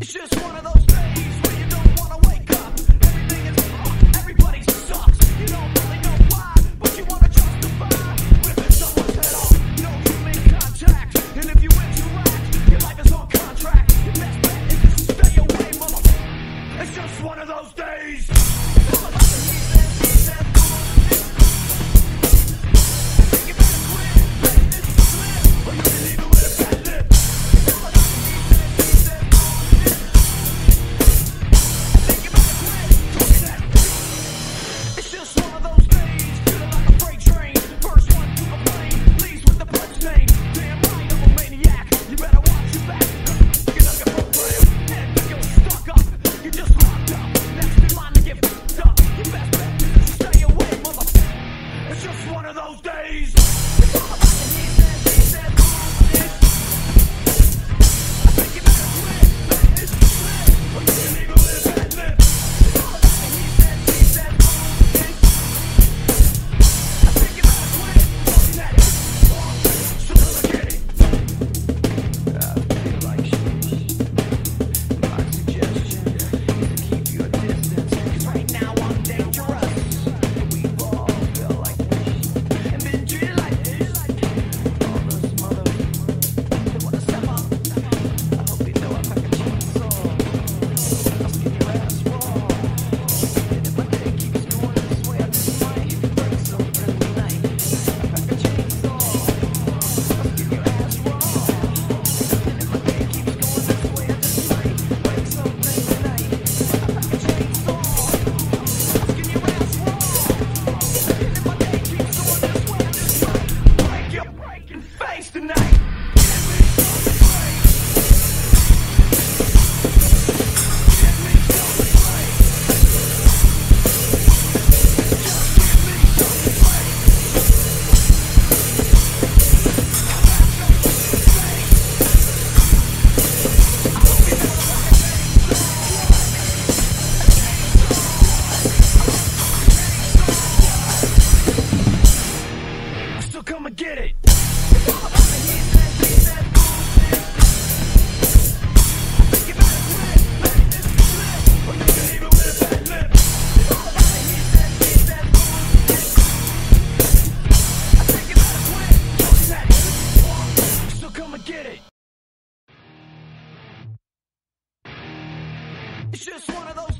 It's just one of those days where you don't want to wake up. Everything is wrong, everybody sucks. You don't really know why, but you want to justify ripping someone's head off. No human contact, and if you interact, your life is on contract. Your best bet is to stay away, motherfucker. It's just one of those days. Come and get it. So come and get it. It's just one of those.